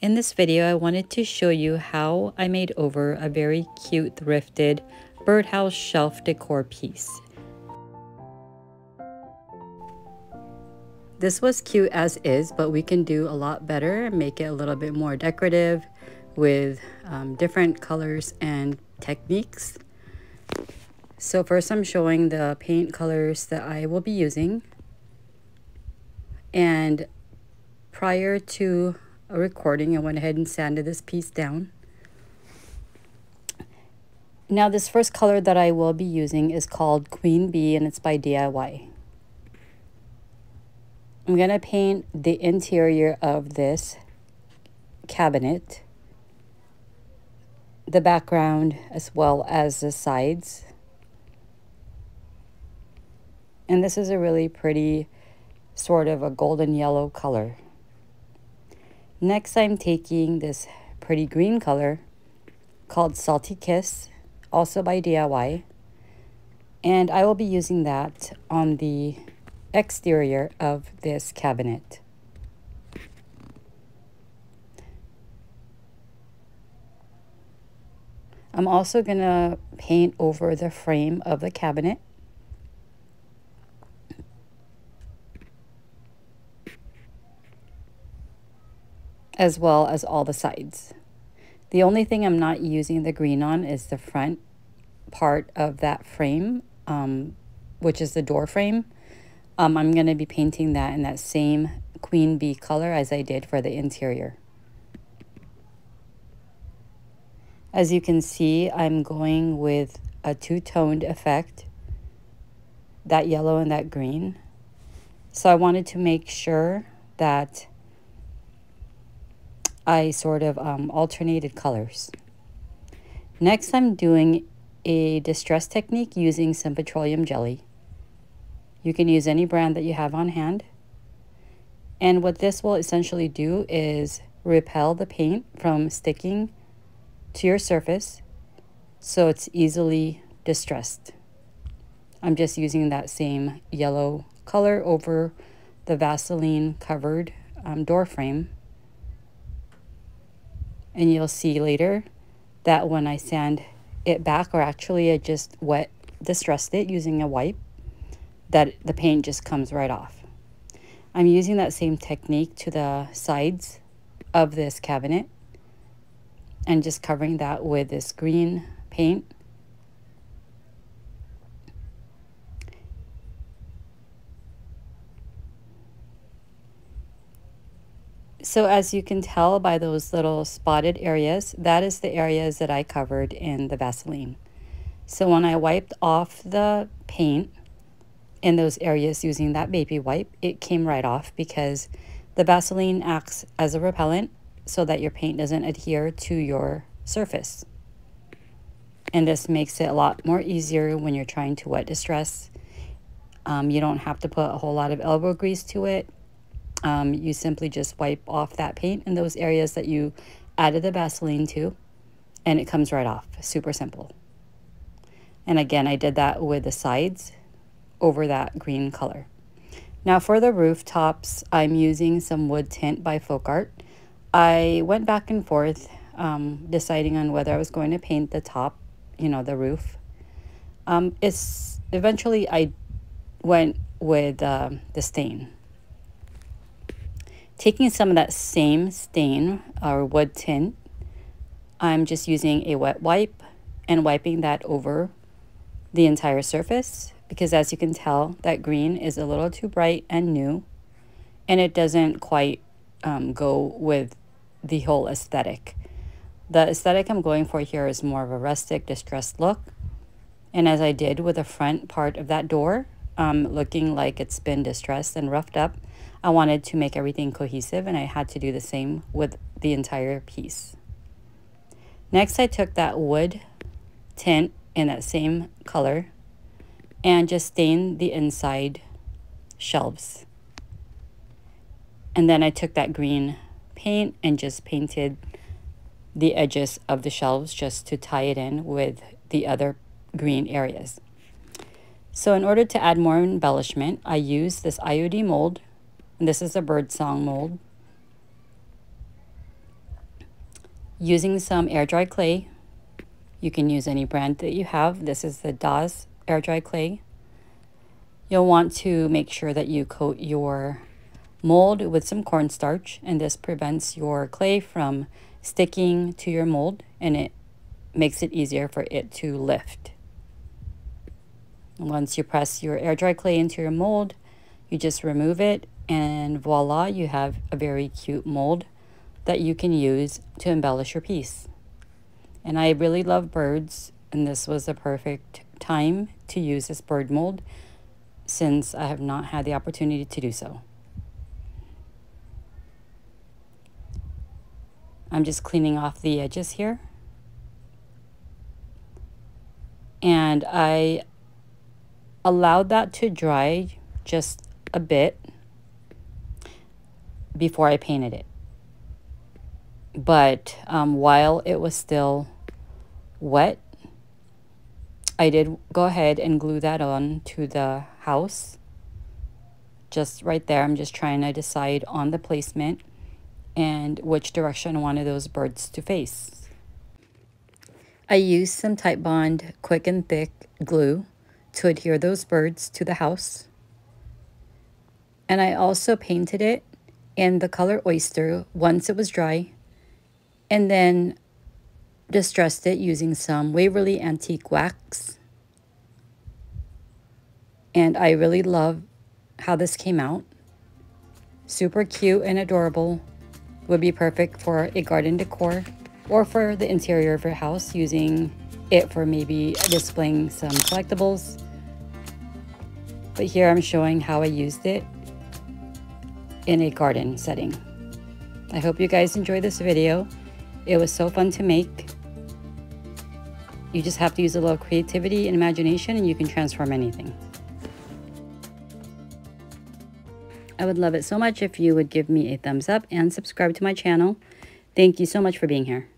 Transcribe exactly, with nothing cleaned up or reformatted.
In this video, I wanted to show you how I made over a very cute thrifted birdhouse shelf decor piece. This was cute as is, but we can do a lot better and make it a little bit more decorative with um, different colors and techniques. So first I'm showing the paint colors that I will be using. And prior to a recording, I went ahead and sanded this piece down. Now this first color that I will be using is called Queen Bee, and it's by D I Y. I'm going to paint the interior of this cabinet, the background, as well as the sides. And this is a really pretty sort of a golden yellow color. Next, I'm taking this pretty green color called Salty Kiss, also by D I Y. And I will be using that on the exterior of this cabinet. I'm also going to paint over the frame of the cabinet. As well as all the sides. The only thing I'm not using the green on is the front part of that frame, um, which is the door frame. Um, I'm going to be painting that in that same Queen Bee color as I did for the interior. As you can see, I'm going with a two-toned effect, that yellow and that green. So I wanted to make sure that I sort of um, alternated colors. Next, I'm doing a distress technique using some petroleum jelly. You can use any brand that you have on hand. And what this will essentially do is repel the paint from sticking to your surface so it's easily distressed. I'm just using that same yellow color over the Vaseline covered um, door frame. And you'll see later that when I sand it back, or actually I just wet distressed it using a wipe, that the paint just comes right off. I'm using that same technique to the sides of this cabinet and just covering that with this green paint. So as you can tell by those little spotted areas, that is the areas that I covered in the Vaseline. So when I wiped off the paint, in those areas using that baby wipe, it came right off because the Vaseline acts as a repellent so that your paint doesn't adhere to your surface. And this makes it a lot more easier when you're trying to wet distress. Um, you don't have to put a whole lot of elbow grease to it. Um, you simply just wipe off that paint in those areas that you added the Vaseline to, and it comes right off. Super simple. And again, I did that with the sides over that green color. Now for the rooftops, I'm using some wood tint by Folk Art. I went back and forth um, deciding on whether I was going to paint the top, you know, the roof. Um, it's eventually I went with uh, the stain. Taking some of that same stain or wood tint, I'm just using a wet wipe and wiping that over the entire surface, because as you can tell, that green is a little too bright and new, and it doesn't quite um, go with the whole aesthetic. The aesthetic I'm going for here is more of a rustic, distressed look. And as I did with the front part of that door, um, looking like it's been distressed and roughed up, I wanted to make everything cohesive, and I had to do the same with the entire piece. Next, I took that wood tint in that same color and just stain the inside shelves. And then I took that green paint and just painted the edges of the shelves just to tie it in with the other green areas. So in order to add more embellishment, I used this I O D mould. And this is a Birdsong mold. using some air dry clay. You can use any brand that you have. This is the Daz air dry clay. You'll want to make sure that you coat your mold with some cornstarch, and this prevents your clay from sticking to your mold, and it makes it easier for it to lift. Once you press your air dry clay into your mold, you just remove it, and voila, you have a very cute mold that you can use to embellish your piece. And I really love birds, and this was the perfect time to use this bird mold since I have not had the opportunity to do so. I'm just cleaning off the edges here. And I allowed that to dry just a bit before I painted it. But um, while it was still wet, I did go ahead and glue that on to the house. Just right there, I'm just trying to decide on the placement and which direction I wanted those birds to face. I used some Titebond quick and thick glue to adhere those birds to the house. And I also painted it in the color Oyster once it was dry, and then distressed it using some Waverly antique wax. And I really love how this came out. Super cute and adorable. Would be perfect for a garden decor or for the interior of your house, using it for maybe displaying some collectibles. But here I'm showing how I used it in a garden setting. I hope you guys enjoy this video. It was so fun to make. You just have to use a little creativity and imagination, and you can transform anything. I would love it so much if you would give me a thumbs up and subscribe to my channel. Thank you so much for being here.